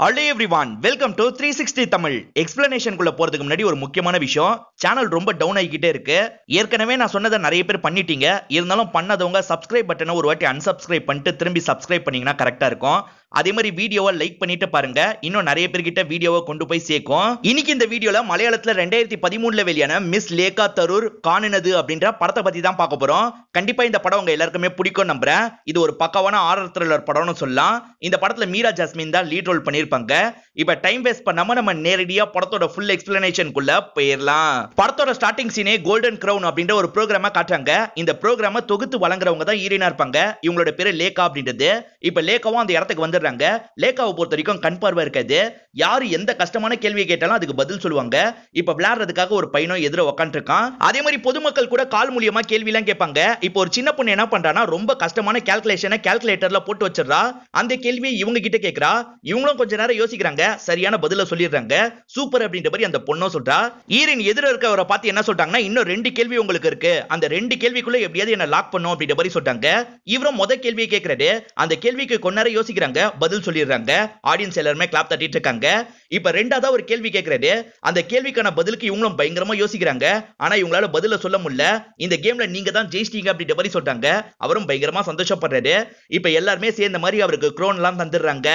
Hello everyone, welcome to 360 Tamil. Explanation குள்ள போறதுக்கு முன்னாடி ஒரு முக்கியமான விஷயம், சேனல் ரொம்ப டவுன் ஆகிட்டே இருக்கு. ஏற்கனவே நான் சொன்னதை நிறைய பேர் பண்ணிட்டீங்க. இருந்தாலும் பண்ணாதவங்க சப்ஸ்கிரைப் பட்டனை ஒரு வாட்டி அன்சப்ஸ்கிரைப் பண்ணிட்டு திரும்பி சப்ஸ்கிரைப் பண்ணீங்கன்னா கரெக்டா இருக்கும். அதே மாதிரி வீடியோவை லைக் பண்ணிட்டு பாருங்க, இன்னும் நிறைய பேர்கிட்ட வீடியோவை கொண்டு போய் சேர்க்கும். இன்னைக்கு இந்த வீடியோல மலையாளத்துல 2013ல வெளியான மிஸ் லேகா தரூர் காணனது அப்படின்ற படத்தை பத்தி தான் பார்க்க போறோம். கண்டிப்பா இந்த படம் உங்க எல்லாருக்குமே பிடிக்கும் நம்புறேன். இது ஒரு பக்காவான ஹாரர் த்ரில்லர் படம்னு சொல்லலாம். இந்த படத்துல மீரா ஜாஸ்மின் தான் லீட் ரோல் பண்ணி இப்ப டைம் வேஸ்ட் பண்ணாம நம்ம நேரடியா படத்தோட ஃபுல் எக்ஸ்பிளனேஷன் குள்ள போயிரலாம். படத்தோட ஸ்டார்டிங் சீனே கோல்டன் கிரவுன் அப்படின்ற ஒரு புரோகிராமா காட்டுறாங்க. இந்த புரோகிராமை தொகுத்து வழங்குறவங்க தான் ஹீரோயினா இருப்பாங்க. இவங்களோட பேரு லேகா அப்படின்றது. இப்ப லேகாவும் அந்த இடத்துக்கு வந்துடுறாங்க. லேகாவை பொறுத்த வரைக்கும் கண் பார்வை இருக்காது. யாரு எந்த கஷ்டமான கேள்வியை கேட்டாலும் அதுக்கு பதில் சொல்லுவாங்க. இப்ப விளையாடுறதுக்காக ஒரு பையனும் எதிர உட்காந்து இருக்கான். அதே மாதிரி பொதுமக்கள் கூட கால் மூலியமா கேள்வி எல்லாம் கேட்பாங்க. இப்ப ஒரு சின்ன பொண்ணு என்ன பண்றானா, ரொம்ப கஷ்டமான கால்குலேஷனை கால்குலேட்டர்ல போட்டு வச்சிடறா. அந்த கேள்வியை இவங்க கிட்ட கேட்கறா. இவங்களும் கொஞ்ச நேரம் யோசிக்கிறாங்க, சரியான பதில சொல்லிடுறாங்க. சூப்பர் அப்படின்ற மாதிரி அந்த பொண்ணோ சொல்றா. ஹீரோயின் எதிர இருக்க அவரை பார்த்து என்ன சொல்றாங்கன்னா, இன்னும் 2 கேள்வி உங்களுக்கு இருக்கு, அந்த 2 கேள்விக்குள்ள எப்படியாவது என்ன லாக் பண்ணும் அப்படின்ற மாதிரி சொல்றாங்க. இவரும் முதல் கேள்வியை கேட்கறாரு. அந்த கேள்விக்கு கொஞ்ச நேரம் யோசிக்கிறாங்க, பதில் சொல்லிடுறாங்க. ஆடியன்ஸ் எல்லாருமே கிளாப் தட்டிட்டு இருக்காங்க. இப்ப ரெண்டாவது ஒரு கேள்வி கேட்கறாரு. அந்த கேள்விக்கான பதிலுக்கு இவங்களும் பயங்கரமா யோசிக்கிறாங்க. ஆனா இவங்களால பதில சொல்ல முடியல. இந்த கேம்ல நீங்க தான் ஜெயிச்சிட்டீங்க அப்படின்ற மாதிரி சொல்றாங்க. அவரும் பயங்கரமா சந்தோஷப்படுறாரு. இப்ப எல்லாருமே சேர்ந்த மாதிரி அவருக்கு க்ரோன் எல்லாம் தந்துடுறாங்க.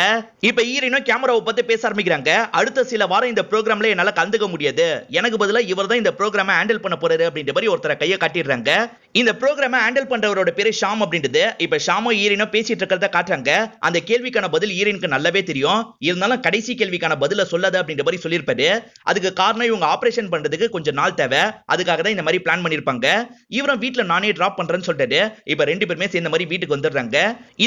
இப்ப ஹீரோயின் கேமராவை பத்தி பேச ஆரம்பிக்கிறாங்க. அடுத்த சில வாரம் இந்த ப்ரோக்ராம்ல என்னால கண்டுக்க முடியாது, எனக்கு பதிலா இவர்தான் இந்த ப்ரோக்ராமை ஹேண்டில் பண்ண போறாரு அப்படின்ற மாதிரி ஒருத்தர கையை காட்டிடுறாங்க. இந்த ப்ரோக்ராமை ஹேண்டில் பண்றவரோட பேரு ஷாம் அப்படின்றது. இப்ப ஷாமோ ஹீரோயினோ பேசிட்டு இருக்கிறத காட்டுறாங்க. அந்த கேள்விக்கான பதில் ஹீரோயினுக்கு நல்லாவே தெரியும். இருந்தாலும் கடைசி கேள்விக்கான பதில சொல்லாது அப்படின்ற மாதிரி சொல்லியிருப்பாரு. அதுக்கு காரணம் இவங்க ஆபரேஷன் பண்றதுக்கு கொஞ்சம் நாள் தேவை, அதுக்காக தான் இந்த மாதிரி பிளான் பண்ணிருப்பாங்க. இவரும் வீட்டுல நானே டிராப் பண்றேன்னு சொல்லிட்டாரு. இப்ப 2 பேருமே சேர்ந்த மாதிரி வீட்டுக்கு வந்துடுறாங்க.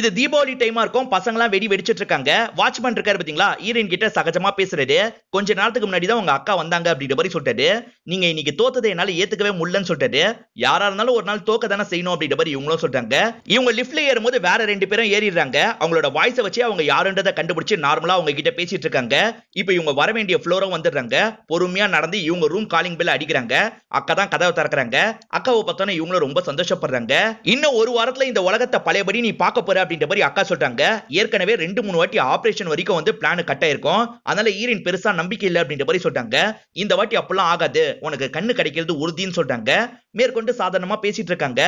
இது தீபாவளி டைமா இருக்கும். பசங்களாம் வெடி வெடிச்சிட்டு இருக்காங்க. வாட்ச்மேன் இருக்காரு பாத்தீங்களா, ஹீரோயின் கிட்ட சகஜமா பேசுறாரு. கொஞ்ச நேரத்துக்கு முன்னாடி தான் உங்க அக்கா வந்தாங்க அப்படின்ற மாதிரி சொல்லிட்டாரு. நீங்க இன்னைக்கு தோத்ததை என்னால ஏத்துக்கவே முடியலன்னு சொல்லிட்டாரு. யாரா இருந்தாலும் ஒரு நாள் தோக்க தானே செய்யணும் அப்படின்ற மாதிரி இவங்களும் சொல்றாங்க. இவங்க லிஃப்ட்ல ஏறும்போது வேற 2 பேரும் ஏறிடுறாங்க. அவங்களோட வாய்ஸை வச்சு அவங்க யாருன்றதை கண்டுபிடிச்சு நார்மலா அவங்க கிட்ட பேசிட்டு இருக்காங்க. இப்ப இவங்க வர வேண்டிய ஃப்ளோரும் வந்துடுறாங்க. பொறுமையா நடந்து இவங்க ரூம் காலிங் பெல் அடிக்கிறாங்க. அக்கா தான் கதவை திறக்கிறாங்க. அக்காவை பார்த்தோன்னா இவங்களும் ரொம்ப சந்தோஷப்படுறாங்க. இன்னும் ஒரு வாரத்துல இந்த உலகத்தை பழையபடி நீ பார்க்க போற அப்படின்ற மாதிரி அக்கா சொல்றாங்க. ஏற்கனவே 2-3 வாட்டி ஆபரேஷன் வரைக்கும் வந்து பிளான் கட் ஆயிருக்கும். அதனால ஹீரோயின் பெருசா நம்பிக்கை இல்ல அப்படின்ற மாதிரி சொல்றாங்க. இந்த வாட்டி அப்பெல்லாம் ஆகாது, உனக்கு கண்ணு கிடைக்கிறது உறுதின்னு சொல்றாங்க. மேற்கொண்டு சாதாரணமா பேசிட்டு இருக்காங்க.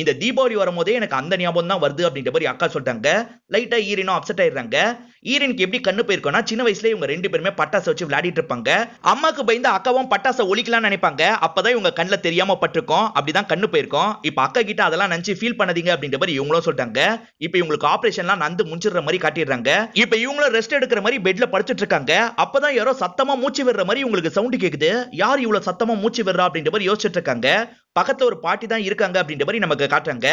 இந்த தீபாவளி வரும்போதே எனக்கு அந்த ஞாபகம் தான் வருது அப்படின்ற மாதிரி அக்கா சொல்றாங்க. லைட்டா ஹீரோயினும் அப்செட் ஆயிடுறாங்க. ஹீரோயினுக்கு எப்படி கண்ணு போயிருக்கோம்னா, சின்ன வயசுல இவங்க 2 பேருமே பட்டாசை வச்சு விளையாடிட்டு இருப்பாங்க. அம்மாக்கு பயந்து அக்காவும் பட்டாசை ஒழிக்கலாம்னு நினைப்பாங்க. அப்பதான் இவங்க கண்ணுல தெரியாம பட்டிருக்கோம், அப்படிதான் கண்ணு போயிருக்கோம். இப்ப அக்கா கிட்ட அதெல்லாம் நினைச்சு ஃபீல் பண்ணாதீங்க அப்படின்ற மாதிரி இவங்களும் சொல்றாங்க. இப்ப இவங்களுக்கு ஆபரேஷன்லாம் நடந்து முடிஞ்சிடுற மாதிரி காட்டிடுறாங்க. இப்ப இவங்களும் ரெஸ்ட் எடுக்கிற மாதிரி பெட்ல படுத்துட்டு இருக்காங்க. அப்பதான் யாரோ சத்தமா மூச்சு விடுற மாதிரி இவங்களுக்கு சவுண்ட் கேக்குது. யார் இவ்வளவு சத்தமா மூச்சு விடுறா அப்படின்ற மாதிரி யோசிச்சுட்டு இருக்காங்க. பக்கத்துல ஒரு பாட்டி தான் இருக்காங்க அப்படின்ற மாதிரி நமக்கு காட்டுறாங்க.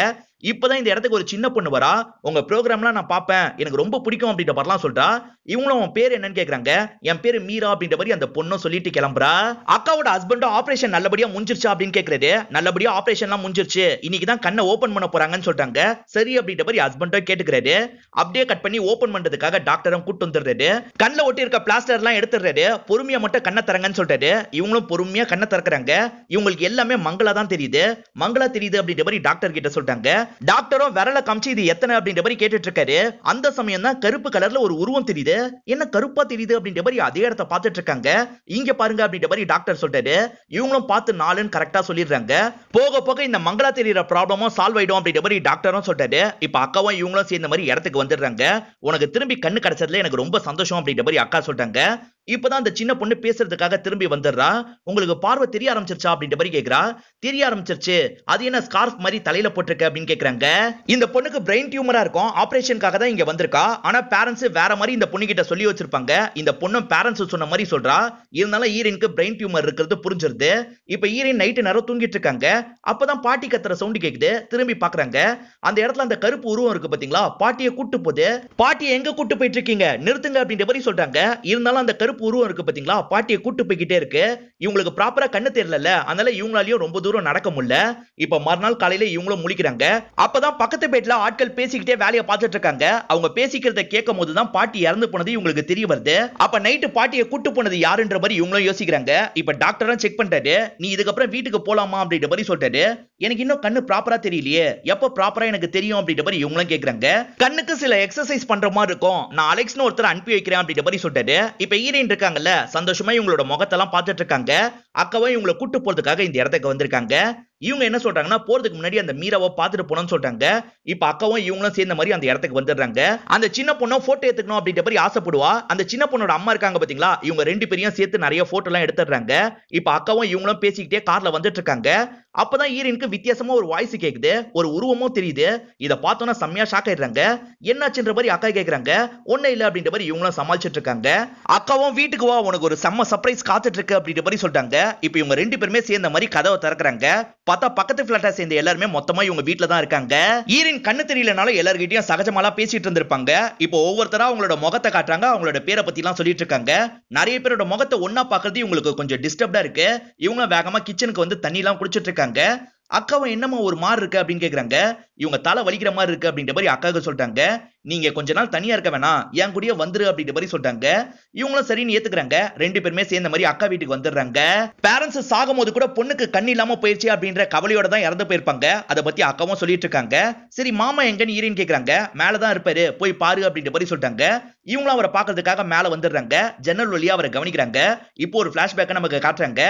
இப்பதான் இந்த இடத்துக்கு ஒரு சின்ன பொண்ணு வரா. உங்க ப்ரோக்ராம்லாம் நான் பார்ப்பேன், எனக்கு ரொம்ப பிடிக்கும் அப்படின்ற மாதிரிலாம் சொல்றா. இவங்களும் உன் பேர் என்னன்னு கேக்குறாங்க. என் பேரு மீரா அப்படின்ற மாதிரி அந்த பொண்ணும் சொல்லிட்டு கிளம்புறா. அக்காவோட ஹஸ்பண்டும் ஆபரேஷன் நல்லபடியா முடிஞ்சிருச்சா அப்படின்னு கேக்குறது. நல்லபடியா ஆபரேஷன்லாம் முடிஞ்சிருச்சு, இன்னைக்குதான் கண்ணை ஓபன் பண்ண போறாங்கன்னு சொல்றாங்க. சரி அப்படின்ற மாதிரி ஹஸ்பண்டும் கேட்டுக்கிறாரு. அப்படியே கட் பண்ணி ஓபன் பண்றதுக்காக டாக்டரும் கூட்டு வந்துடுறாரு. கண்ணில் ஒட்டி இருக்க பிளாஸ்டர் எல்லாம் எடுத்துடுறாரு. பொறுமையா மட்டும் கண்ணை திறங்கன்னு சொல்றாரு. இவங்களும் பொறுமையா கண்ணை திறக்கிறாங்க. இவங்களுக்கு எல்லாமே மங்களா தான் தெரியுது. மங்களா தெரியுது அப்படின்ற மாதிரி டாக்டர் கிட்ட சொல்றாங்க. டாக்டரும் விரல காமிச்சு இது எத்தனை அப்படின்ற மாதிரி கேட்டுட்டு இருக்காரு. அந்த சமயம் தான் கருப்பு கலர்ல ஒரு உருவம் தெரியுது. என்ன கருப்பா தெரியுது அப்படின்ற மாதிரி அதே இடத்த பார்த்துட்டு இருக்காங்க. இங்க பாருங்க அப்படின்ற மாதிரி டாக்டர் சொல்றாரு. இவங்களும் பார்த்து 4ன்னு கரெக்டா சொல்லிடுறாங்க. போக போக இந்த மங்களா தெரியுற ப்ராப்ளமும் சால்வ் ஆயிடும் அப்படின்ற மாதிரி டாக்டரும் சொல்றாரு. இப்ப அக்காவும் இவங்களும் சேர்ந்த மாதிரி இடத்துக்கு வந்துடுறாங்க. உனக்கு திரும்பி கண்ணு கிடைச்சதுல எனக்கு ரொம்ப சந்தோஷம் அப்படின்ற மாதிரி அக்கா சொல்றாங்க. இப்பதான் அந்த சின்ன பொண்ணு பேசுறதுக்காக திரும்பி வந்துடுறா. உங்களுக்கு பார்வை தெரிய ஆரம்பிச்சிருச்சா அப்படின்ற மாதிரி கேக்குறா. தெரிய ஆரம்பிச்சிருச்சு, அது என்ன ஸ்கார்ஃப் மாதிரி தலையில போட்டிருக்க அப்படின்னு கேக்குறாங்க. இந்த பொண்ணுக்கு பிரெயின் டியூமரா இருக்கும். ஆபரேஷனுக்காக தான் இங்க வந்திருக்கா. ஆனா பேரண்ட்ஸ் வேற மாதிரி இந்த பொண்ணு கிட்ட சொல்லி வச்சிருப்பாங்க. இந்த பொண்ணும் பேரண்ட்ஸ் சொன்ன மாதிரி சொல்றா. இருந்தாலும் ஹீரோயினுக்கு பிரெயின் டியூமர் இருக்கிறது புரிஞ்சிருது. இப்ப ஹீரோயின் நைட்டு நேரம் தூங்கிட்டு இருக்காங்க. அப்பதான் பாட்டி கத்துற சவுண்ட் கேக்குது. திரும்பி பாக்குறாங்க. அந்த இடத்துல அந்த கருப்பு உருவம் இருக்கு பாத்தீங்களா, பாட்டியை கூட்டு போகுது. பாட்டியை எங்க கூட்டு போயிட்டு இருக்கீங்க, நிறுத்துங்க அப்படின்ற மாதிரி சொல்றாங்க. இருந்தாலும் அந்த கருப்பு உருவம் இருக்கு பாத்தீங்களா, பாட்டியை கூட்டு போய்கிட்டே இருக்கு. இவங்களுக்கு ப்ராப்பரா கண்ணு தெரியல, அதனால இவங்களாலயும் ரொம்ப தூரம் நடக்க முடியல. இப்ப மறுநாள் காலையில இவங்களும் முழிக்கிறாங்க. அப்பதான் பக்கத்து பேட்ல ஆட்கள் பேசிக்கிட்டே வேலையை பார்த்துட்டு இருக்காங்க. அவங்க பேசிக்கிறத கேட்கும் போதுதான் பாட்டி இறந்து போனது இவங்களுக்கு தெரிய வருது. அப்ப நைட்டு பாட்டியை கூட்டு போனது யாருன்ற மாதிரி இவங்களும் யோசிக்கிறாங்க. இப்ப டாக்டரும் செக் பண்றாரு. நீ இதுக்கப்புறம் வீட்டுக்கு போலாமா அப்படின்ற மாதிரி சொல்றாரு. எனக்கு இன்னும் கண்ணு ப்ராப்பரா தெரியலையே, எப்போ ப்ராப்பரா எனக்கு தெரியும் அப்படின்ற மாதிரி இவங்களும் கேட்குறாங்க. கண்ணுக்கு சில எக்ஸசைஸ் பண்ற மாதிரி இருக்கும், நான் அலெக்ஸ்னு ஒருத்தர் அனுப்பி வைக்கிறேன் அப்படின்ற மாதிரி சொல்லிட்டு இப்போ ஹீரோயின் இருக்காங்கல்ல சந்தோஷமா இவங்களோட முகத்தெல்லாம் பார்த்துட்டு இருக்காங்க. அக்காவும் இவங்களை கூட்டு போறதுக்காக இந்த இடத்துக்கு வந்திருக்காங்க. இவங்க என்ன சொல்றாங்கன்னா போறதுக்கு முன்னாடி அந்த மீராவை பார்த்துட்டு போனோம்னு சொல்றாங்க. இப்ப அக்காவும் இவங்களும் சேர்ந்த மாதிரி அந்த இடத்துக்கு வந்துடுறாங்க. அந்த சின்ன பொண்ணை போட்டோ எடுத்துக்கணும் அப்படின்ற மாதிரி ஆசைப்படுவா. அந்த சின்ன பொண்ணோட அம்மா இருக்காங்க பாத்தீங்களா, இவங்க ரெண்டு பேரையும் சேர்த்து நிறைய போட்டோ எல்லாம் எடுத்துடுறாங்க. இப்ப அக்காவும் இவங்களும் பேசிக்கிட்டே கார்ல வந்துட்டு இருக்காங்க. அப்பதான் ஹீரோயினுக்கு வித்தியாசமா ஒரு வாய்ஸ் கேக்குது, ஒரு உருவமும் தெரியுது. இதை பார்த்தோன்னா செம்மையா ஷாக் ஆயிடுறாங்க. என்னாச்சுன்ற மாதிரி அக்கா கேக்குறாங்க. ஒன்னும் இல்லை அப்படின்ற மாதிரி இவங்களும் சமாளிச்சுட்டு இருக்காங்க. அக்காவும் வீட்டுக்கு வா, உனக்கு ஒரு செம்ம சர்ப்ரைஸ் காத்துட்டு இருக்கு அப்படின்ற மாதிரி சொல்லிட்டாங்க. இப்ப இவங்க ரெண்டு பேருமே சேர்ந்த மாதிரி கதவை திறக்கிறாங்க. பார்த்தா பக்கத்து பிளாட்டா சேர்ந்த எல்லாருமே மொத்தமா இவங்க வீட்டுல தான் இருக்காங்க. ஹீரோயின் கண்ணு தெரியலனாலும் எல்லார்கிட்டயும் சகஜமாலாம் பேசிட்டு இருந்திருப்பாங்க. இப்போ ஒவ்வொருத்தரா அவங்களோட முகத்தை காட்டுறாங்க, அவங்களோட பேரை பத்தி எல்லாம் சொல்லிட்டு இருக்காங்க. நிறைய பேரோட முகத்தை ஒன்னா பாக்குறது இவங்களுக்கு கொஞ்சம் டிஸ்டர்ப்டா இருக்கு. இவங்க வேகமா கிச்சனுக்கு வந்து தண்ணி எல்லாம் குடிச்சிட்டு இருக்காங்க. அக்காவும் என்னமா ஒரு மாதிரி இருக்கு அப்படின்னு கேக்குறாங்க. இவங்க தலை வலிக்கிற மாதிரி இருக்கு அப்படின்ற மாதிரி அக்காவுக்கு சொல்லிட்டாங்க. நீங்க கொஞ்ச நாள் தனியா இருக்க வேணாம், என் கூடயே வந்துரு அப்படின்ற மாதிரி சொல்லிட்டாங்க. இவங்களும் சரின்னு ஏத்துக்கிறாங்க. ரெண்டு பேருமே சேர்ந்த மாதிரி அக்கா வீட்டுக்கு வந்துடுறாங்க. பேரண்ட்ஸ் சாகும் போது கூட பொண்ணுக்கு கண் இல்லாம போயிடுச்சு அப்படின்ற கவலையோட தான் இறந்து போயிருப்பாங்க. அதை பத்தி அக்காவும் சொல்லிட்டு இருக்காங்க. சரி மாமா எங்கன்னு ஹீரோயின் கேக்குறாங்க. மேலதான் இருப்பாரு, போய் பாரு அப்படின்ற மாதிரி சொல்லிட்டாங்க. இவங்களும் அவரை பாக்குறதுக்காக மேல வந்துடுறாங்க. ஜன்னல் வழியா அவரை கவனிக்கிறாங்க. இப்போ ஒரு பிளாஷ்பேக்கை நமக்கு காட்டுறாங்க.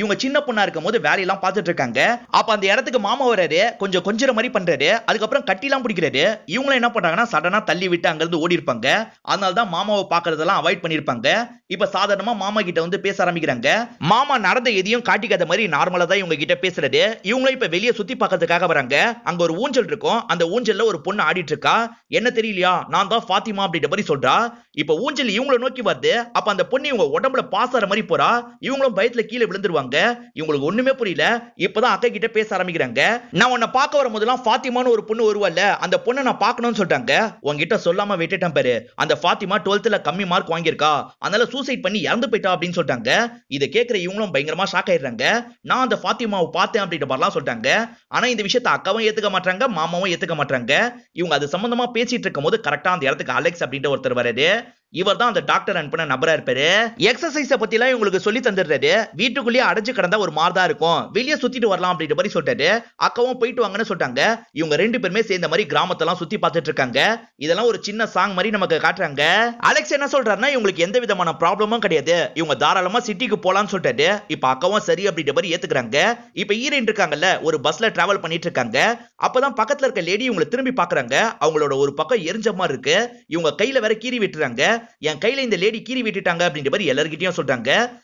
இவங்க சின்ன பொண்ணா இருக்கும் போது வேலையெல்லாம் பார்த்துட்டு இருக்காங்க. அப்ப அந்த இடத்துக்கு மாமா வராரு, கொஞ்சம் கொஞ்சம் மாதிரி பண்றாரு, அதுக்கப்புறம் கட்டிலாம் பிடிக்கிறாரு. இவங்களும் என்ன பண்றாங்கன்னா சடனா தள்ளி விட்டு அங்கிருந்து ஓடி இருப்பாங்க. அதனாலதான் மாமாவை பாக்குறதெல்லாம் அவாய்ட் பண்ணிருப்பாங்க. இப்ப சாதாரணமா மாமா கிட்ட வந்து பேச ஆரம்பிக்கிறாங்க. மாமா நடந்த எதையும் காட்டிக்காத மாதிரி நார்மலா தான் இவங்க கிட்ட பேசுறாரு. இவங்களும் இப்ப வெளியே சுத்தி பாக்கிறதுக்காக வராங்க. அங்க ஒரு ஊஞ்சல் இருக்கும். அந்த ஊஞ்சல்ல ஒரு பொண்ணு ஆடிட்டு இருக்கா. என்ன தெரியலையா, நான் தான் ஃபாத்திமா அப்படின்ற மாதிரி சொல்றா. இப்ப ஊஞ்சல் இவங்களை நோக்கி வருது. அப்ப அந்த பொண்ணு இவங்க உடம்புல பாசற மாதிரி போறா. இவங்களும் பயத்துல கீழே விழுந்துருவாங்க. இவங்களுக்கு ஒண்ணுமே புரியல. இப்பதான் அக்கா கிட்ட பேச ஆரம்பிக்கிறாங்க. நான் உன்னை பார்க்க வரும்போதெல்லாம் ஃபாத்திமான்னு ஒரு பொண்ணு வருவாள், அந்த பொண்ணை நான் பார்க்கணும்னு சொல்லிட்டாங்க. உங்ககிட்ட சொல்லாம விட்டுட்டேன் பாரு, அந்த ஃபாத்திமா 12th கம்மி மார்க் வாங்கியிருக்கா, அதனால சூசைட் பண்ணி இறந்து போயிட்டா அப்படின்னு சொல்லிட்டாங்க. இதை கேட்கிற இவங்களும் பயங்கரமா ஷாக் ஆயிடுறாங்க. நான் அந்த ஃபாத்திமாவை பார்த்தேன் அப்படின்ற மாதிரிலாம் சொல்லிட்டாங்க. ஆனா இந்த விஷயத்த அக்காவும் ஏத்துக்க மாட்டாங்க, மாமாவும் ஏத்துக்க மாட்டாங்க. இவங்க அது சம்பந்தமா பேசிட்டு இருக்கும் போது கரெக்டா அந்த இடத்துக்கு அலெக்ஸ் அப்படின்ற ஒருத்தர் வராரு. இவர் தான் அந்த டாக்டர் அனுப்பின நபரா இருப்பாரு. எக்ஸசைஸ் பத்தி எல்லாம் இவங்களுக்கு சொல்லி தந்துடுறாரு. வீட்டுக்குள்ளேயே அடைஞ்சு கிடந்தா ஒரு மார்தான் இருக்கும், வெளியே சுத்திட்டு வரலாம் அப்படின்ற மாதிரி சொல்லிட்டாரு. அக்காவும் போயிட்டு வாங்கன்னு சொல்லிட்டாங்க. இவங்க ரெண்டு பேருமே சேர்ந்த மாதிரி கிராமத்தெல்லாம் சுத்தி பார்த்துட்டு இருக்காங்க. இதெல்லாம் ஒரு சின்ன சாங் மாதிரி நமக்கு காட்டுறாங்க. அலெக்ஸ் என்ன சொல்றாருன்னா இவங்களுக்கு எந்த விதமான ப்ராப்ளமும் கிடையாது, இவங்க தாராளமா சிட்டிக்கு போலான்னு சொல்லிட்டாரு. இப்ப அக்காவும் சரி அப்படின்ற மாதிரி ஏத்துக்கிறாங்க. இப்ப ஹீரோயின் இருக்காங்கல்ல ஒரு பஸ்ல டிராவல் பண்ணிட்டு இருக்காங்க. அப்பதான் பக்கத்துல இருக்க லேடி இவங்களை திரும்பி பாக்குறாங்க. அவங்களோட ஒரு பக்கம் எரிஞ்ச மாதிரி இருக்கு. இவங்க கையில வேற கீறி விட்டுறாங்க. என் கையில இந்த லேடி கீறி விட்டுட்டாங்க அப்படின்ற மாதிரி எல்லார்கிட்டயும் சொல்றாங்க.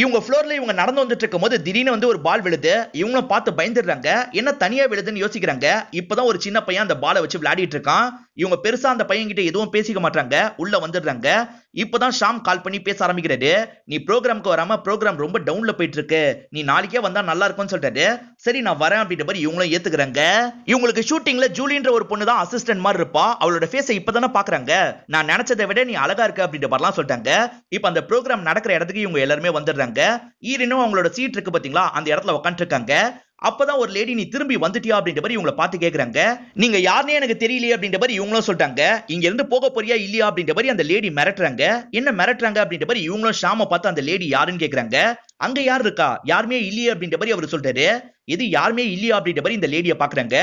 இவங்க ஃப்ளோர்ல இவங்க நடந்து வந்துட்டு இருக்கும் போது திடீர்னு வந்து ஒரு பால் விழுது. இவங்கள பார்த்து பயந்துடுறாங்க. என்ன தனியா விழுதுன்னு யோசிக்கிறாங்க. இப்பதான் ஒரு சின்ன பையன் அந்த பாலை வச்சு விளையாடிட்டு இருக்கான். இவங்க பெருசா அந்த பையன் கிட்ட எதுவும் பேசிக்க மாட்டாங்க. உள்ள வந்துடுறாங்க. இப்பதான் ஷாம் கால் பண்ணி பேச ஆரம்பிக்கிறாரு. நீ ப்ரோக்ராம்க்கு வராம ப்ரோக்ராம் ரொம்ப டவுன்ல போயிட்டு இருக்கு, நீ நாளைக்கே வந்தா நல்லா இருக்கும்னு சொல்றாரு. சரி நான் வரேன் அப்படின்ற மாதிரி இவங்களும் ஏத்துக்கிறாங்க. இவங்களுக்கு ஷூட்டிங்ல ஜூலின்ற ஒரு பொண்ணு தான் அசிஸ்டன்ட் மாதிரி இருப்பா. அவளோட ஃபேஸை இப்பதானே பாக்குறாங்க. நான் நினைச்சதை விட நீ அழகா இருக்கு அப்படின்ற மாதிரிலாம் சொல்லிட்டாங்க. இப்ப அந்த ப்ரோக்ராம் நடக்கிற இடத்துக்கு இவங்க எல்லாருமே வந்துடுறாங்க. ஈரனும் அவங்களோட சீட் இருக்கு பாத்தீங்களா, அந்த இடத்துல உட்காந்து இருக்காங்க. அப்பதான் ஒரு லேடி நீ திரும்பி வந்துட்டியா அப்படின்ற மாதிரி இவங்களை பார்த்து கேட்கறாங்க. நீங்க யாருனே எனக்கு தெரியலையே அப்படின்ற மாதிரி இவங்களும் சொல்லிட்டாங்க. இங்க இருந்து போக போறியா இல்லையா அப்படின்ற மாதிரி அந்த லேடி மிரட்டுறாங்க. என்ன மிரட்டுறாங்க அப்படின்ற மாதிரி இவங்களும் ஷாம பார்த்து அந்த லேடி யாருன்னு கேட்கறாங்க. அங்க யார் இருக்கா, யாருமே இல்லையே அப்படின்ற மாதிரி அவர் சொல்றாரு. எது யாருமே இல்லையா அப்படின்ற மாதிரி இந்த லேடியை பாக்குறாங்க.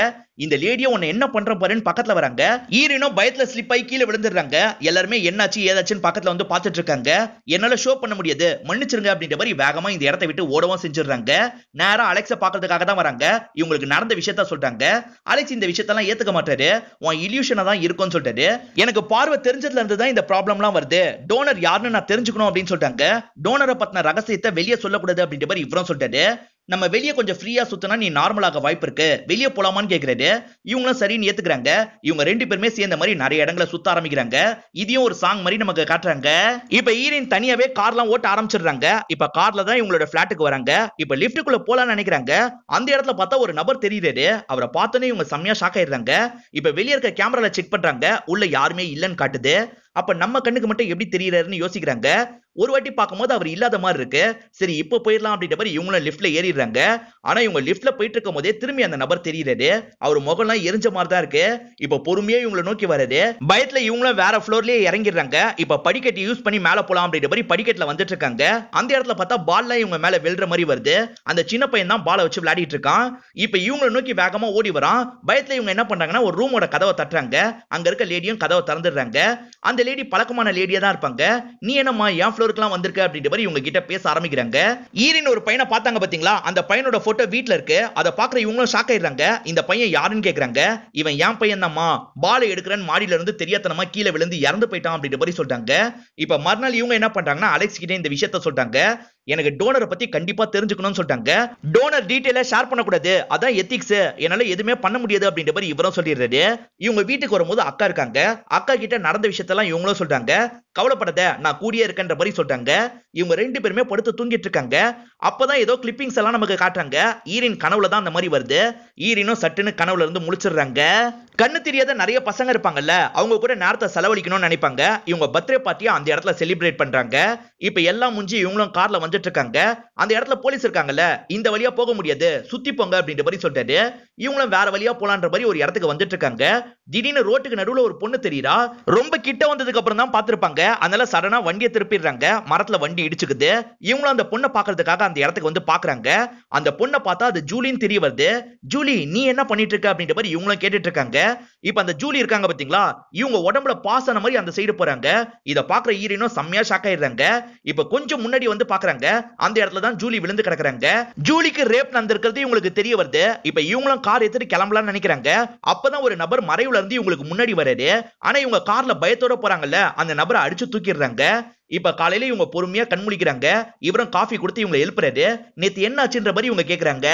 இந்த லேடியை உன்னை என்ன பண்ற பாருன்னு பக்கத்துல வராங்க. ஹீரோயினும் பயத்துல ஸ்லிப் ஆகி கீழே விழுந்துடுறாங்க. எல்லாருமே என்னாச்சு ஏதாச்சுன்னு பக்கத்துல வந்து பாத்துட்டு இருக்காங்க. என்னால ஷோ பண்ண முடியாது, மன்னிச்சிருங்க அப்படின்ற மாதிரி வேகமா இந்த இடத்தை விட்டு ஓடவும் செஞ்சிடுறாங்க. நேரம் அலெக்ஸை பாக்குறதுக்காக தான் வராங்க. இவங்களுக்கு நடந்த விஷயத்த சொல்றாங்க. அலெக்ஸ் இந்த விஷயத்தெல்லாம் ஏத்துக்க மாட்டாரு, உன் இல்யூஷனா தான் இருக்கும்னு சொல்றாரு. எனக்கு பார்வை தெரிஞ்சதுல இருந்துதான் இந்த ப்ராப்ளம்லாம் வருது, டோனர் யாருன்னு நான் தெரிஞ்சுக்கணும் அப்படின்னு சொல்லிட்டாங்க. டோனரை பத்தின ரகசியத்தை வெளியே சொல்லக்கூடாது அப்படின்ற மாதிரி இவரும் சொல்றாரு. நம்ம வெளியே கொஞ்சம் ஃப்ரீயா சுத்தினா நீ நார்மலாக வாய்ப்பு இருக்கு, வெளியே போலாமான்னு கேட்கறது. இவங்களும் சரின்னு ஏத்துக்கிறாங்க. இவங்க ரெண்டு பேருமே சேர்ந்த மாதிரி நிறைய இடங்களை சுத்த ஆரம்பிக்கிறாங்க. இதையும் ஒரு சாங் மாதிரி நமக்கு காட்டுறாங்க. இப்ப ஹீரோயின் தனியாவே கார்லாம் ஓட்ட ஆரம்பிச்சிடுறாங்க. இப்ப கார்ல தான் இவங்களோட பிளாட்டுக்கு வராங்க. இப்ப லிப்டுக்குள்ள போலான்னு நினைக்கிறாங்க. அந்த இடத்துல பார்த்தா ஒரு நபர் தெரியுறாரு. அவரை பார்த்தோன்னே இவங்க செம்மையா ஷாக் ஆயிடுறாங்க. இப்ப வெளியே இருக்க கேமரால செக் பண்றாங்க, உள்ள யாருமே இல்லைன்னு காட்டுது. அப்ப நம்ம கண்ணுக்கு மட்டும் எப்படி தெரியறாருன்னு யோசிக்கிறாங்க. ஒரு வாட்டி பார்க்கும்போது அவர் இல்லாத மாதிரி இருக்கு. சரி இப்போ போயிடலாம் அப்படின்ற மாதிரி இவங்களும் லிஃப்ட்ல ஏறிடுறாங்க. ஆனா இவங்க லிஃப்ட்ல போயிட்டு இருக்கும் போதே திரும்பி அந்த நபர் தெரியுறாரு. அவர் முகம்லாம் எரிஞ்ச மாதிரி தான் இருக்கு. இப்ப பொறுமையா இவங்களை நோக்கி வர்றது. பயத்துல இவங்களும் வேற ஃப்ளோர்லயே இறங்கிடுறாங்க. இப்ப படிக்கட்டு யூஸ் பண்ணி மேல போலாம் அப்படின்ற மாதிரி படிக்கட்டுல வந்துட்டு இருக்காங்க. அந்த இடத்துல பார்த்தா பால்லாம் இவங்க மேல விழுற மாதிரி வருது. அந்த சின்ன பையன் தான் பாலை வச்சு விளையாடிட்டு இருக்கான். இப்ப இவங்களை நோக்கி வேகமா ஓடி வரான். பயத்துல இவங்க என்ன பண்றாங்கன்னா ஒரு ரூமோட கதவை தட்டுறாங்க. அங்க இருக்க லேடியும் கதவை திறந்துடுறாங்க. அந்த லேடி பழக்கமான லேடியா தான் இருப்பாங்க. நீ என்னம்மா என் ஃப்ளோருக்குலாம் வந்திருக்க அப்படின்ற மாதிரி இவங்க கிட்ட பேச ஆரம்பிக்கிறாங்க. ஈரின் ஒரு பையனை பார்த்தாங்க பாத்தீங்களா, அந்த பையனோட போட்டோ வீட்டுல இருக்கு. அதை பாக்குற இவங்களும் ஷாக் ஆயிடுறாங்க. இந்த பையன் யாருன்னு கேட்கறாங்க. இவன் என் பையன் தான்மா, பாலை எடுக்கிறேன்னு மாடியில இருந்து தெரியாதனமா கீழே விழுந்து இறந்து போயிட்டான் அப்படின்ற மாதிரி சொல்றாங்க. இப்ப மறுநாள் இவங்க என்ன பண்றாங்கன்னா அலெக்ஸ் கிட்ட இந்த விஷயத்த சொல்றாங்க. எனக்கு டோனரை பத்தி கண்டிப்பா தெரிஞ்சுக்கணும்னு சொல்லிட்டாங்க. டோனர் டீடைலா ஷேர் பண்ணக்கூடாது, அதான் எத்திக்ஸ், என்னால எதுவுமே பண்ண முடியாது அப்படின்ற மாதிரி இவரும் சொல்லிடுறாரு. இவங்க வீட்டுக்கு வரும்போது அக்கா இருக்காங்க. அக்கா கிட்ட நடந்த விஷயத்தெல்லாம் இவங்களும் சொல்றாங்க. கவலைப்படாத, நான் கூடியே இருக்கேன்ற மாதிரி சொல்றாங்க. இவங்க ரெண்டு பேருமே படுத்து தூங்கிட்டு இருக்காங்க. அப்பதான் ஏதோ கிளிப்பிங்ஸ் எல்லாம் நமக்கு காட்டுறாங்க. ஈரின் கனவுல தான் அந்த மாதிரி வருது. ஈரினும் சட்டுன்னு கனவுல இருந்து முழிச்சிடுறாங்க. கண்ணு தெரியாத நிறைய பசங்க இருப்பாங்கல்ல, அவங்க கூட நேரத்தை செலவழிக்கணும்னு நினைப்பாங்க. இவங்க பர்த்டே பார்ட்டியா அந்த இடத்துல செலிப்ரேட் பண்றாங்க. இப்ப எல்லாம் முடிஞ்சு இவங்களும் கார்ல வந்துட்டு இருக்காங்க. அந்த இடத்துல போலீஸ் இருக்காங்கல்ல, இந்த வழியா போக முடியாது, சுத்தி போங்க அப்படின்ற மாதிரி சொல்றாரு. இவங்களும் வேற வழியா போலான்ற மாதிரி ஒரு இடத்துக்கு வந்துட்டு இருக்காங்க. திடீர்னு ரோட்டுக்கு நடுவுல ஒரு பொண்ணு தெரியுறா. ரொம்ப கிட்ட வந்ததுக்கு அப்புறம் தான் பாத்துருப்பாங்க. அதனால சடனா வண்டியை திருப்பிடுறாங்க. மரத்துல வண்டி இடிச்சுக்குது. இவங்களும் அந்த பொண்ணை பாக்குறதுக்காக அந்த இடத்துக்கு வந்து பாக்குறாங்க. அந்த பொண்ணை பார்த்தா அது ஜூலின்னு தெரிய வருது. ஜூலி, நீ என்ன பண்ணிட்டு இருக்க அப்படின்ற மாதிரி இவங்களும் கேட்டுட்டு இருக்காங்க. இப்ப அந்த ஜூலி இருக்காங்க பாத்தீங்களா, இவங்க உடம்புல பாஸ் ஆன மாதிரி அந்த சைடு போறாங்க. இத பாக்குற ஹீரோயினும் செம்மையா ஷாக் ஆயிடுறாங்க. இப்ப கொஞ்சம் முன்னாடி வந்து பாக்குறாங்க, அந்த இடத்துல தான் ஜூலி விழுந்து கிடக்குறாங்க. ஜூலிக்கு ரேப் நடந்திருக்கிறது இவங்களுக்கு தெரிய வருது. இப்ப இவங்களும் கார் எடுத்துட்டு கிளம்பலாம்னு நினைக்கிறாங்க. அப்பதான் ஒரு நபர் மறைவுல இருந்து இவங்களுக்கு முன்னாடி வராரு. ஆனா இவங்க கார்ல பயத்தோட போறாங்கல்ல, அந்த நபரை அடிச்சு தூக்கிடுறாங்க. இப்ப காலையில இவங்க பொறுமையா கண்முழிக்கிறாங்க. இவரும் காஃபி கொடுத்து இவங்க எழுப்புறாரு. நேத்து என்ன ஆச்சுன்ற மாதிரி இவங்க கேக்குறாங்க.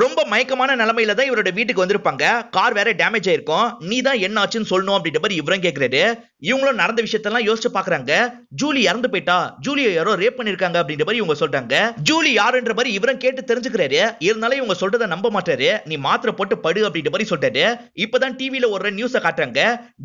ரொம்ப மயக்கமான நிலைமையில தான் இவரோட வீட்டுக்கு வந்திருப்பாங்க. கார் வேற டேமேஜ் ஆயிருக்கும். நீ தான் என்ன ஆச்சுன்னு சொல்லணும் அப்படின்ற மாதிரி இவரும் கேக்குறாரு. இவங்களும் நடந்த விஷயத்தெல்லாம் யோசிச்சு பாக்குறாங்க. ஜூலி இறந்து போயிட்டா, ஜூலியை யாரோ ரேப் பண்ணிருக்காங்க அப்படின்ற மாதிரி இவங்க சொல்றாங்க. ஜூலி யாருன்ற மாதிரி இவரும் கேட்டு தெரிஞ்சுக்கிறாரு. இருந்தாலும் இவங்க சொல்றதை நம்ப மாட்டாரு. நீ மாத்திரை போட்டு படு அப்படின்ற மாதிரி சொல்றாரு. இப்பதான் டிவியில ஒரு நியூஸை காட்டுறாங்க.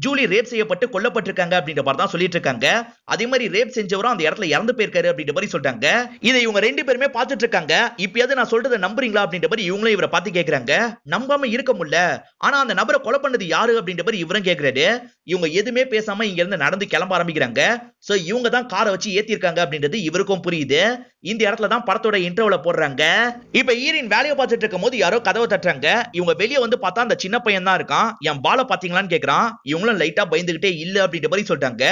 ஜூலி ரேப் செய்யப்பட்டு கொல்லப்பட்டிருக்காங்க அப்படின்ற மாதிரி தான் சொல்லிட்டு இருக்காங்க. அதே மாதிரி ரேப் செஞ்ச அந்த இடத்துல இறந்து போயிருக்காரு அப்படின்ற மாதிரி சொல்றாங்க. இதை இவங்க ரெண்டு பேருமே பார்த்துட்டு இருக்காங்க. இப்பயாவது நான் சொல்றதை நம்புறீங்களா அப்படின்ற மாதிரி இவங்களும் இவரை பார்த்து கேட்கறாங்க. நம்பாம இருக்க முடியல. ஆனா அந்த நபரை கொலை பண்ணது யாரு அப்படின்ற மாதிரி இவரும் கேட்கறாரு. இவங்க எதுவுமே பேசாம இங்க இருந்து நடந்து கிளம்ப ஆரம்பிக்கிறாங்க. சோ இவங்க தான் காரை வச்சு ஏத்திருக்காங்க அப்படின்றது இவருக்கும் புரியுது. இந்த இடத்துல தான் படத்தோட இன்டர்வல போடுறாங்க. இப்ப ஈரின் வேலையை பார்த்துட்டு இருக்கும் போது யாரோ கதவை தட்டுறாங்க. இவங்க வெளியே வந்து பார்த்தா அந்த சின்ன பையன் தான் இருக்கான். என் பாலை பாத்தீங்களான்னு கேட்கறான். இவங்களும் லைட்டா பயந்துகிட்டே இல்ல அப்படின்ற மாதிரி சொல்றாங்க.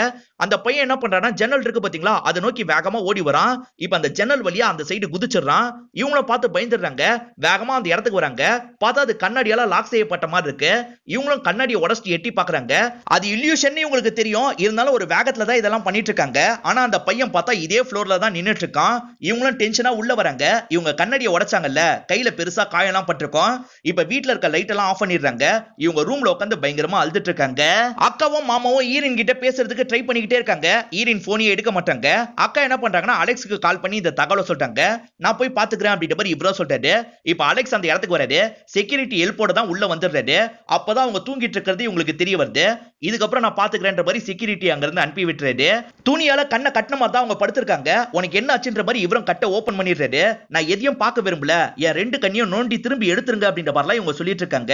அந்த பையன் என்ன பண்றானா, ஜன்னல் இருக்கு பாத்தீங்களா, அதை நோக்கி வேகமா ஓடி வரான். இப்ப அந்த ஜன்னல் வழியா அந்த சைடு குதிச்சிடறான். இவங்களும் பார்த்து பயந்துடுறாங்க. வேகமா அந்த இடத்துக்கு வராங்க. பார்த்தா அது கண்ணாடியால லாக் செய்யப்பட்ட மாதிரி இருக்கு. இவங்களும் கண்ணாடியை உடச்சி எட்டி பாக்குறாங்க. அது இல்யூஷன் இவங்களுக்கு தெரியும். இருந்தாலும் ஒரு வேகத்துல தான் இதெல்லாம் பண்ணிட்டு இருக்காங்க. ஆனா அந்த பையன் பார்த்தா இதே ஃப்ளோர்ல தான் நின்னுட்டு இருக்கான். இவங்களும் டென்ஷனா உள்ள வராங்க. இவங்க கண்ணாடியை உடைச்சாங்கல்ல, கையில பெருசா காயெல்லாம் பட்டிருக்கோம். இப்ப வீட்டுல இருக்க லைட் எல்லாம் ஆஃப் பண்ணிடுறாங்க. இவங்க ரூம்ல உட்காந்து பயங்கரமா அழுதுட்டு இருக்காங்க. அக்காவும் மாமாவும் ஈரின் கிட்ட பேசுறதுக்கு ட்ரை பண்ணிக்கிட்டே இருக்காங்க. ஈரின் போனே எடுக்க மாட்டாங்க. அக்கா என்ன பண்றாங்கன்னா அலெக்ஸ்க்கு கால் பண்ணி இந்த தகவலை சொல்றாங்க. நான் போய் பாத்துக்கிறேன் அப்படின்ற மாதிரி இவரோ சொல்றாரு. இப்ப அலெக்ஸ் அந்த இடத்துக்கு வராது. செக்யூரிட்டி ஹெல்ப்போட தான் உள்ள வந்துடுறாரு. அப்பதான் அவங்க தூங்கிட்டு இருக்கிறது இவங்களுக்கு தெரிய வருது. இதுக்கப்புறம் நான் பாத்துக்கிறேன்ற மாதிரி செக்யூரிட்டி அங்க இருந்து அனுப்பி விட்டுறாரு. துணியால கண்ணை கட்டின மாதிரி தான் அவங்க படுத்திருக்காங்க. உனக்கு என்ன ஆச்சுன்ற மாதிரி இவரும் கட்டை ஓபன் பண்ணிடுறாரு. நான் எதையும் பார்க்க விரும்பல, என் ரெண்டு கண்ணையும் நோண்டி திரும்பி எடுத்துருங்க அப்படின்ற மாதிரிலாம் இவங்க சொல்லிட்டு இருக்காங்க.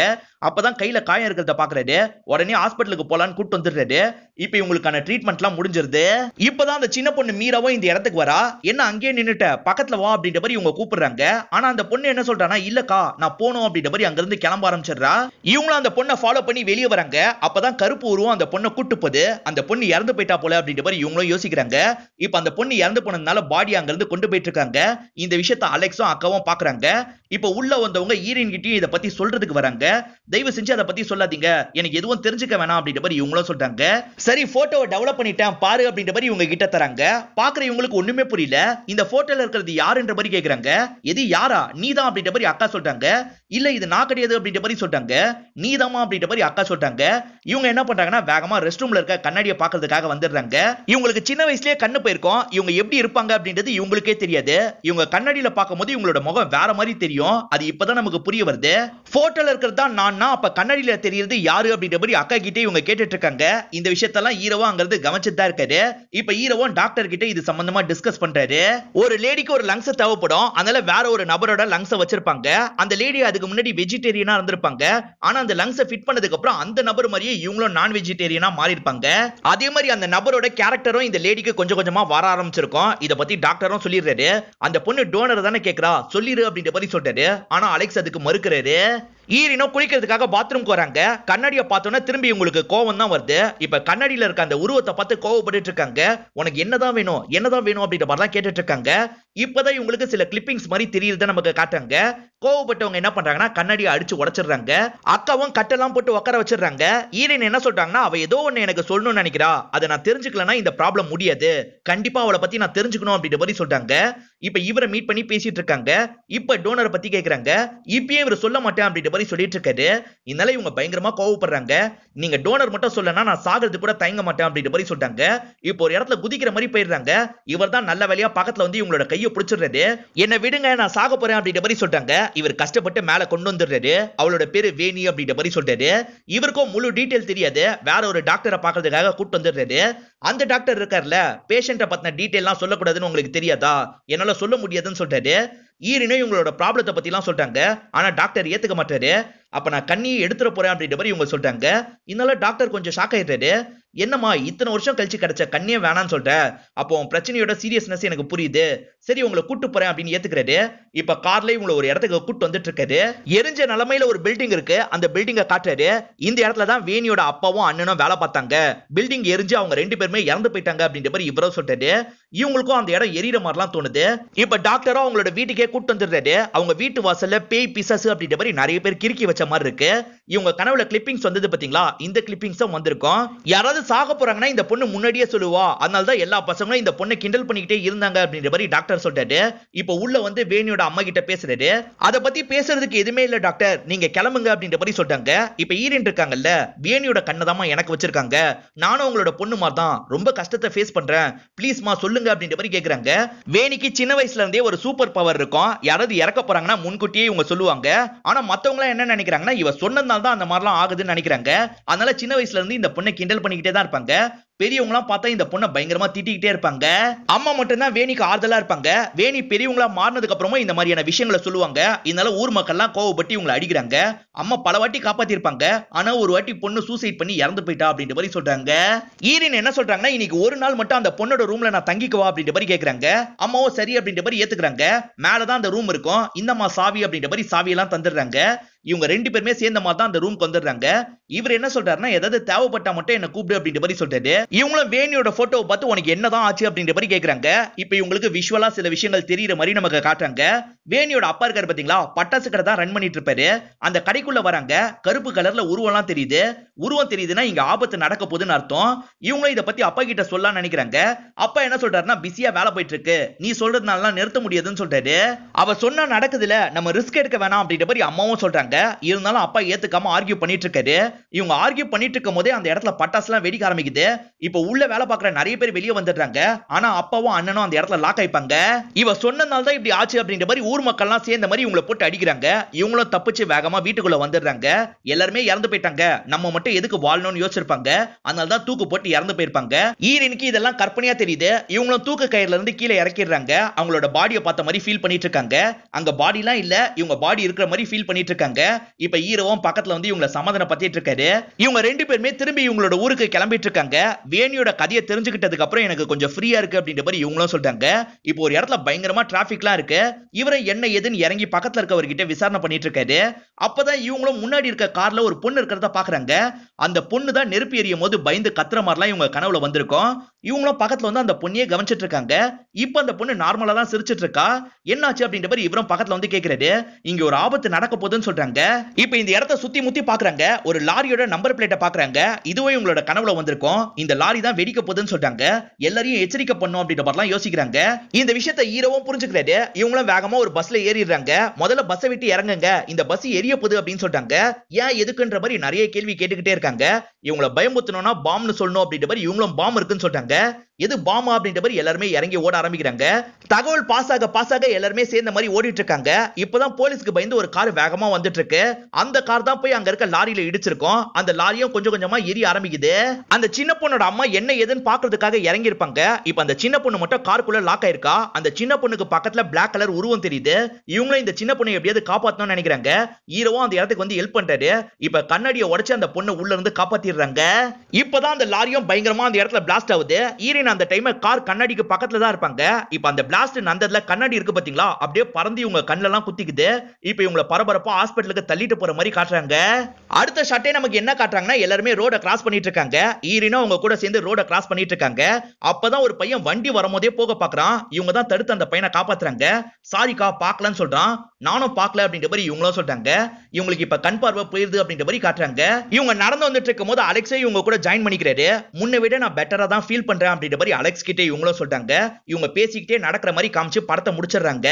அப்பதான் கையில காயம் இருக்கிறத பாக்குறாரு. உடனே ஹாஸ்பிட்டலுக்கு போலான்னு கூட்டு வந்துடுறாரு. இப்ப இவங்களுக்கான ட்ரீட்மெண்ட் எல்லாம் முடிஞ்சிருது. இப்பதான் அந்த சின்ன பொண்ணு மீராவும் இந்த இடத்துக்கு வரா. என்ன அங்கேயே நின்னுட்ட, பக்கத்துல வா அப்படின்ற மாதிரி இவங்க கூப்பிடுறாங்க. ஆனா அந்த பொண்ணு என்ன சொல்றானா, இல்லக்கா நான் போனோம் அப்படின்ற மாதிரி அங்க இருந்து கிளம்ப ஆரம்பிச்சிடறா. இவங்களும் அந்த பொண்ணை ஃபாலோ பண்ணி வெளியே வராங்க. அப்பதான் கருப்பு உருவம் அந்த பொண்ணை கூட்டு போது. அந்த பொண்ணு இறந்து போயிட்டா போல அப்படின்ற மாதிரி இவங்களும் யோசிக்கிறாங்க. இப்ப அந்த பொண்ணு இறந்து போனதுனால பாடி அங்க இருந்து கொண்டு போயிட்டு இருக்காங்க. இந்த விஷயத்த அலெக்ஸும் அக்காவும் பாக்குறாங்க. இப்போ உள்ள வந்தவங்க ஈரின் கிட்டயும் இதை பத்தி சொல்றதுக்கு வராங்க. தயவு செஞ்சு அதை பத்தி சொல்லாதீங்க, எனக்கு எதுவும் தெரிஞ்சுக்க வேணாம் அப்படின்ற மாதிரி இவங்களும் சொல்றாங்க. சரி போட்டோவை டெவலப் பண்ணிட்டேன் பாரு அப்படின்ற மாதிரி இவங்க கிட்ட தராங்க. பாக்குற இவங்களுக்கு ஒண்ணுமே புரியல. இந்த போட்டோல இருக்கிறது யாருன்ற மாதிரி கேக்குறாங்க. எது யாரா, நீதான் அப்படின்ற மாதிரி அக்கா சொல்றாங்க. இல்ல இது நான் கிடையாது அப்படின்ற மாதிரி சொல்றாங்க. நீதாமா அப்படின்ற மாதிரி அக்கா சொல்றாங்க. இவங்க என்ன பண்றாங்கன்னா வேகமா ரெஸ்ட் ரூம்ல இருக்க கண்ணாடியை பாக்குறதுக்காக வந்துடுறாங்க. இவங்களுக்கு சின்ன வயசுலயே கண்ணு போயிருக்கோம். இவங்க எப்படி இருப்பாங்க அப்படின்றது இவங்களுக்கே தெரியாது. இவங்க கண்ணாடியில பார்க்கும்போது இவங்களோட முகம் வேற மாதிரி தெரியும். அது இப்பதான் நமக்கு புரிய வருது. போட்டோல இருக்கிறது தான் நான்னா, அப்ப கண்ணாடியில தெரியுது யாரு அப்படின்ற மாதிரி அக்கா கிட்டே இவங்க கேட்டுட்டு இருக்காங்க. இந்த விஷயத்தெல்லாம் ஈரவா அங்கிறது கவனிச்சுட்டு தான் இருக்காரு. இப்ப ஈரவும் டாக்டர் கிட்ட இது சம்பந்தமா டிஸ்கஸ் பண்றாரு. ஒரு லேடிக்கு ஒரு லங்ஸ் தேவைப்படும், அதனால வேற ஒரு நபரோட லங்ஸை வச்சிருப்பாங்க. அந்த லேடி அதுக்கு முன்னாடி வெஜிடேரியனா இருந்திருப்பாங்க. ஆனா அந்த லங்ஸை ஃபிட் பண்ணதுக்கு அப்புறம் அந்த நபர் மாதிரியே இவங்களும் நான் வெஜிடேரியனா மாறி இருப்பாங்க. அதே மாதிரி அந்த நபரோட கேரக்டரும் இந்த லேடிக்கு கொஞ்சம் கொஞ்சமா வர ஆரம்பிச்சிருக்கும். இத பத்தி டாக்டரும் சொல்லிடுறாரு. அந்த பொண்ணு டோனர் தானே கேக்குறா, சொல்லிடு அப்படின்ற மாதிரி சொல்றாரு. ஆனா அலெக்ஸ் அதுக்கு மறுக்கிறாரு. ஈரினோ குளிக்கிறதுக்காக பாத்ரூம்க்கு வராங்க. கண்ணாடியை பார்த்தோன்னா திரும்பி உங்களுக்கு கோவம் தான் வருது. இப்ப கண்ணாடியில இருக்க அந்த உருவத்தை பார்த்து கோவப்பட்டு இருக்காங்க. உனக்கு என்னதான் வேணும் என்னதான் வேணும் அப்படின்ற மாதிரிலாம் கேட்டுட்டு இருக்காங்க. இப்பதான் இவங்களுக்கு சில கிளிப்பிங்ஸ் மாதிரி தெரியுதுதான் நமக்கு காட்டுறாங்க. கோவப்பட்டவங்க என்ன பண்றாங்கன்னா கண்ணாடியை அடிச்சு உடைச்சிடுறாங்க. அக்காவும் கட்டெல்லாம் போட்டு உட்கார வச்சிடறாங்க. ஈரின் என்ன சொல்றாங்கன்னா அவ ஏதோ ஒண்ணு எனக்கு சொல்லணும்னு நினைக்கிறா, அதை நான் தெரிஞ்சுக்கலன்னா இந்த ப்ராப்ளம் முடியாது, கண்டிப்பா அவளை பத்தி நான் தெரிஞ்சுக்கணும் அப்படின்ற மாதிரி சொல்றாங்க. இப்ப இவரை மீட் பண்ணி பேசிட்டு இருக்காங்க. இப்ப டோனரை பத்தி கேட்கறாங்க. இப்பயே இவர் சொல்ல மாட்டேன் அப்படின்ற சொல்லிட்டு இருக்காரு. இதனால இவங்க பயங்கரமா கோவப்படுறாங்க. நீங்க டோனர் மட்டும் சொல்லனா நான் சாகிறது கூட தயங்க மாட்டேன் அப்படின்ற மாதிரி சொல்றாங்க. இப்போ ஒரு இடத்துல குதிக்கிற மாதிரி போயிடுறாங்க. இவர் தான் நல்ல வேலையா பக்கத்துல வந்து இவங்களோட கையை பிடிச்சிடுறாரு. என்ன விடுங்க நான் சாக போறேன் அப்படின்ற மாதிரி சொல்றாங்க. இவர் கஷ்டப்பட்டு மேல கொண்டு வந்துடுறாரு. அவளோட பேரு வேணி அப்படின்ற மாதிரி சொல்றாரு. இவருக்கும் முழு டீடைல் தெரியாது. வேற ஒரு டாக்டரை பாக்குறதுக்காக கூட்டு வந்துடுறாரு. அந்த டாக்டர் இருக்காருல, பேஷண்ட பத்தின டீடைல்லாம் சொல்லக்கூடாதுன்னு உங்களுக்கு தெரியாதா, என்னால சொல்ல முடியாதுன்னு சொல்றாரு. ஈரினோ இவங்களோட ப்ராப்ளத்தை பத்தி எல்லாம் சொல்றாங்க. ஆனா டாக்டர் ஏத்துக்க மாட்டாரு. அப்ப நான் கண்ணியை எடுத்துட போறேன் அப்படின்ற மாதிரி இவங்க சொல்றாங்க. இதனால டாக்டர் கொஞ்சம் ஷாக் ஆயிட்டாரு. என்னம்மா இத்தனை வருஷம் கழிச்சு கிடைச்ச கண்ணியே வேணான்னு சொல்ற, அப்போ பிரச்சனையோட சீரியஸ்னஸ் எனக்கு புரியுது, சரி உங்களை கூட்டு போறேன் அப்படின்னு ஏத்துக்கிறாரு. இப்ப கார்ல இவங்களை ஒரு இடத்துக்கு கூட்டு வந்துட்டு இருக்காரு. எரிஞ்ச நிலைமையில ஒரு பில்டிங் இருக்கு, அந்த பில்டிங்கை காட்டுறாரு. இந்த இடத்துலதான் வேணியோட அப்பாவும் அண்ணனும் வேலை பார்த்தாங்க. பில்டிங் எரிஞ்சு அவங்க ரெண்டு பேருமே இறந்து போயிட்டாங்க அப்படின்ற மாதிரி இவரோ சொல்றாரு. இவங்களுக்கும் அந்த இடம் எரியற மாதிரிலாம் தோணுது. இப்ப டாக்டரும் அவங்களோட வீட்டுக்கே கூட்டு வந்துடுறாரு. அவங்க வீட்டு வாசல்ல பேய் பிசாசு அப்படின்ற மாதிரி நிறைய பேர் கிறுக்கி வச்ச மாதிரி இருக்கு. இவங்க கனவுல கிளிப்பிங்ஸ் வந்தது பாத்தீங்களா, இந்த கிளிப்பிங்ஸ் தான் வந்திருக்கும். யாராவது சாக போறாங்கன்னா இந்த பொண்ணு முன்னாடியே சொல்லுவா, அதனாலதான் எல்லா பசங்களும் இந்த பொண்ணை கிண்டல் பண்ணிக்கிட்டே இருந்தாங்க அப்படின்ற மாதிரி டாக்டர் சொல்றாரு. இப்போ உள்ள வந்து வேணியோட அம்மா கிட்ட பேசுறாரு. அதை பத்தி பேசுறதுக்கு எதுவுமே இல்ல டாக்டர், நீங்க கிளம்புங்க அப்படின்ற மாதிரி சொல்றாங்க. இப்ப ஈரின் இருக்காங்கல்ல, வேணியோட கண்ணதாமா எனக்கு வச்சிருக்காங்க, நானும் உங்களோட பொண்ணு மாதிரி தான் ரொம்ப கஷ்டத்தை ஃபேஸ் பண்றேன், பிளீஸ் மா சொல்லுங்க அப்படின்ற மாதிரி கேக்குறாங்க. வேணிக்கு சின்ன வயசுல இருந்தே ஒரு சூப்பர் பவர் இருக்கும். யாராவது இறக்க போறாங்கன்னா முன்கூட்டியே இவங்க சொல்லுவாங்க. ஆனா மத்தவங்க என்ன நினைக்கிறாங்கன்னா இவ சொன்னதால தான் அந்த மாதிரிலாம் ஆகுதுன்னு நினைக்கிறாங்க. அதனால சின்ன வயசுல இருந்து இந்த பொண்ணை கிண்டல் பண்ணிக்கிட்டே தான் இருப்பாங்க. பெரியவங்களாம் பார்த்தா இந்த பொண்ணை பயங்கரமா திட்டிக்கிட்டே இருப்பாங்க. அம்மா மட்டும் தான் வேணிக்கு ஆறுதலா இருப்பாங்க. வேணி பெரியவங்களா மாறினதுக்கு அப்புறமும் இந்த மாதிரியான விஷயங்களை சொல்லுவாங்க. இதனால ஊர் மக்கள்லாம் கோவப்பட்டு இவங்களை அடிக்கிறாங்க. அம்மா பல வாட்டி காப்பாத்திருப்பாங்க. ஆனா ஒரு வாட்டி பொண்ணு சூசைட் பண்ணி இறந்து போயிட்டா அப்படின்ற மாதிரி சொல்றாங்க. ஈரின் என்ன சொல்றாங்கன்னா இன்னைக்கு ஒரு நாள் மட்டும் அந்த பொண்ணோட ரூம்ல நான் தங்கிக்குவா அப்படின்ற மாதிரி கேட்கறாங்க. அம்மாவோ சரி அப்படின்ற மாதிரி ஏத்துக்கிறாங்க. மேலதான் அந்த ரூம் இருக்கும். இந்தம்மா சாவி அப்படின்ற மாதிரி சாவியெல்லாம் தந்துடுறாங்க. இவங்க ரெண்டு பேருமே சேர்ந்த மாதிரி தான் அந்த ரூம்க்கு வந்துடுறாங்க. இவர் என்ன சொல்றாருன்னா ஏதாவது தேவைப்பட்டா மட்டும் என்ன கூப்பிடு அப்படின்ற மாதிரி சொல்றாரு. இவங்களும் வேணியோட போட்டோவை பார்த்து உனக்கு என்னதான் ஆச்சு அப்படின்ற மாதிரி கேட்கறாங்க. இப்ப இவங்களுக்கு விஷுவலா சில விஷயங்கள் தெரியுற மாதிரி நமக்கு காட்டுறாங்க. வேணியோட அப்பா இருக்காரு பாத்தீங்களா, பட்டாசு கடை தான் ரன் பண்ணிட்டு இருப்பாரு. அந்த கடைக்குள்ள வராங்க. கருப்பு கலர்ல உருவம்லாம் தெரியுது. உருவம் தெரியுதுன்னா இங்க ஆபத்து நடக்க போதுன்னு அர்த்தம். இவங்களும் இதை பத்தி அப்பா கிட்ட சொல்லலாம்னு நினைக்கிறாங்க. அப்பா என்ன சொல்றாருன்னா பிஸியா வேலை போயிட்டு இருக்கு, நீ சொல்றதுனால நிறுத்த முடியாதுன்னு சொல்றாரு. அவ சொன்னா நடக்குதுல, நம்ம ரிஸ்க் எடுக்க வேணாம் அப்படின்ற மாதிரி அம்மாவும் சொல்றாங்க. இருந்தாலும் அப்பா ஏத்துக்காம ஆர்கியூ பண்ணிட்டு இருக்காரு. இவங்க ஆர்கியூ பண்ணிட்டு இருக்கும் போதே அந்த இடத்துல பட்டாசு எல்லாம் வெடிக்க ஆரம்பிக்குது. இப்ப உள்ள வேலை பார்க்குற நிறைய பேர் வெளியே வந்துடுறாங்க. ஆனா அப்பாவும் அண்ணனும் அந்த இடத்துல லாக் ஆயிப்பாங்க. இவ சொன்னதால தான் இப்படி ஆச்சு அப்படின்ற மாதிரி ஊர் மக்கள் எல்லாம் சேர்ந்த மாதிரி இவங்களை போட்டு அடிக்கிறாங்க. இவங்களும் தப்பிச்சு வேகமா வீட்டுக்குள்ள வந்துடுறாங்க. எல்லாருமே இறந்து போயிட்டாங்க, நம்ம மட்டும் எதுக்கு வாழணும்னு யோசிச்சிருப்பாங்க. அதனாலதான் தூக்கு போட்டு இறந்து போயிருப்பாங்க. ஈரினுக்கு இதெல்லாம் கற்பனையா தெரியுது. இவங்களும் தூக்கு கயிறுல இருந்து கீழே இறக்கிடுறாங்க. அவங்களோட பாடியை பார்த்த மாதிரி ஃபீல் பண்ணிட்டு இருக்காங்க. அங்க பாடி எல்லாம் இல்ல, இவங்க பாடி இருக்கிற மாதிரி ஃபீல் பண்ணிட்டு இருக்காங்க. இப்ப ஈரவும் பக்கத்துல வந்து இவங்களை சமாதானம் பத்திட்டு இருக்காரு. இவங்க ரெண்டு பேருமே திரும்பி இவங்களோட ஊருக்கு கிளம்பிட்டு இருக்காங்க. வேணியோட கதையை தெரிஞ்சுக்கிட்டதுக்கு அப்புறம் எனக்கு கொஞ்சம் ஃப்ரீயா இருக்கு அப்படின்ற மாதிரி இவங்களும் சொல்றாங்க. இப்போ ஒரு இடத்துல பயங்கரமா டிராபிக்லாம் இருக்கு. இவரை என்ன ஏதுன்னு இறங்கி பக்கத்துல இருக்கவர்கிட்ட விசாரணை பண்ணிட்டு இருக்காரு. அப்பதான் இவங்களும் முன்னாடி இருக்க கார்ல ஒரு பொண்ணு இருக்கிறத பாக்குறாங்க. அந்த பொண்ணு தான் நெருப்பு எரியும் போது பயந்து கத்துற மாதிரிலாம் இவங்க கனவுல வந்திருக்கும். இவங்களும் பக்கத்துல வந்து அந்த பொண்ணியை கவனிச்சிட்டு இருக்காங்க. இப்ப அந்த பொண்ணு நார்மலா தான் சிரிச்சிட்டு இருக்கா. என்னாச்சு அப்படின்ற மாதிரி இவரும் பக்கத்துல வந்து கேட்கிறாரு. இங்க ஒரு ஆபத்து நடக்க போகுதுன்னு சொல்றாங்க. இப்ப இந்த இடத்த சுத்தி முத்தி பாக்குறாங்க. ஒரு லாரியோட நம்பர் பிளேட்டை பாக்குறாங்க. இதுவே இவங்களோட கனவுல வந்திருக்கும். இந்த லாரி தான் வெடிக்க போகுதுன்னு சொல்றாங்க. எல்லாரையும் எச்சரிக்கை பண்ணும் அப்படின்ற மாதிரிலாம் யோசிக்கிறாங்க. இந்த விஷயத்தை ஹீரோவும் புரிஞ்சுக்கிறாரு. இவங்களும் வேகமா ஒரு பஸ்ல ஏறிடுறாங்க. முதல்ல பஸ்ஸை விட்டு இறங்குங்க, இந்த பஸ் எரிய போகுது அப்படின்னு சொல்றாங்க. ஏன் எதுக்குன்ற மாதிரி நிறைய கேள்வி கேட்டுக்கிட்டே இருக்காங்க. இவங்களை பயமுறுத்தணும்னா பாம்னு சொல்லணும் அப்படின்ற மாதிரி இவங்களும் பாம் இருக்குன்னு சொல்றாங்க. எது பாமா அப்படின்ற மாதிரி எல்லாருமே இறங்கி ஓட ஆரம்பிக்கிறாங்க. தகவல் பாஸ் ஆக எல்லாருமே சேர்ந்த மாதிரி ஓடிட்டு இருக்காங்க. இப்பதான் போலீஸ்க்கு பயந்து ஒரு கார் வேகமா வந்துட்டு இருக்கு. அந்த கார் தான் போய் அங்க இருக்க லாரியில இடிச்சிருக்கும். அந்த லாரியும் கொஞ்சம் கொஞ்சமா எரிய ஆரம்பிக்குது. அந்த சின்ன பொண்ணோட அம்மா என்ன ஏதுன்னு பாக்குறதுக்காக இறங்கி இருப்பாங்க. இப்ப அந்த சின்ன பொண்ணு மட்டும் காருக்குள்ள லாக் ஆயிருக்கா. அந்த சின்ன பொண்ணுக்கு பக்கத்துல பிளாக் கலர் உருவம் தெரியுது. இவங்களும் இந்த சின்ன பொண்ணை எப்படியாவது காப்பாத்தணும்னு நினைக்கிறாங்க. ஹீரோவும் அந்த இடத்துக்கு வந்து ஹெல்ப் பண்றாரு. இப்ப கண்ணாடியை உடைச்சு அந்த பொண்ணு உள்ள இருந்து காப்பாத்திடுறாங்க. இப்பதான் அந்த லாரியும் பயங்கரமா அந்த இடத்துல பிளாஸ்ட் ஆகுது. அந்த டைம் கார் கண்ணாடிக்கு பக்கத்துல தான் இருப்பாங்க. இப்ப அந்த பிளாஸ்ட் நடந்ததுல கண்ணாடி இருக்கு பாத்தீங்களா, அப்படியே பறந்து இவங்க கண்ணல எல்லாம் குத்திக்குது. இப்ப இவங்களை பரபரப்பா ஹாஸ்பிட்டலுக்கு தள்ளிட்டு போற மாதிரி காட்டுறாங்க. அடுத்த ஷாட்டே நமக்கு என்ன காட்டுறாங்கன்னா, எல்லாருமே ரோட கிராஸ் பண்ணிட்டு இருக்காங்க. ஈரினா அவங்க கூட சேர்ந்து ரோட கிராஸ் பண்ணிட்டு இருக்காங்க. அப்பதான் ஒரு பையன் வண்டி வரும்போதே போக பாக்குறான். இவங்க தான் தடுத்து அந்த பையனை காப்பாத்துறாங்க. சாரிக்கா பாக்கலன்னு சொல்றான். நானும் பாக்கல அப்படின்ற மாதிரி இவங்களும் சொல்றாங்க. இவங்களுக்கு இப்ப கண் பார்வை போயிருது அப்படின்ற மாதிரி காட்டுறாங்க. இவங்க நடந்து வந்துட்டு இருக்கும் போது அலெக்ஸே இவங்க கூட ஜாயின் பண்ணிக்கிறாரு. முன்ன விட நான் பெட்டரா தான் ஃபீல் பண்றேன் அப்படின்ற மாதிரி அலெக்ஸ் கிட்டே இவங்களும் சொல்றாங்க. இவங்க பேசிக்கிட்டே நடக்கிற மாதிரி காமிச்சு படத்தை முடிச்சிடுறாங்க.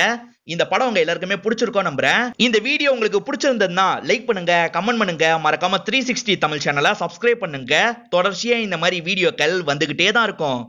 இந்த படம் உங்க எல்லாருக்குமே பிடிச்சிருக்கோம் நம்புறேன். இந்த வீடியோ உங்களுக்கு பிடிச்சிருந்ததுன்னா லைக் பண்ணுங்க, கமெண்ட் பண்ணுங்க. மறக்காம 360 தமிழ் சேனலை சப்ஸ்கிரைப் பண்ணுங்க. தொடர்ச்சியா இந்த மாதிரி வீடியோக்கள் வந்துகிட்டே தான் இருக்கும்.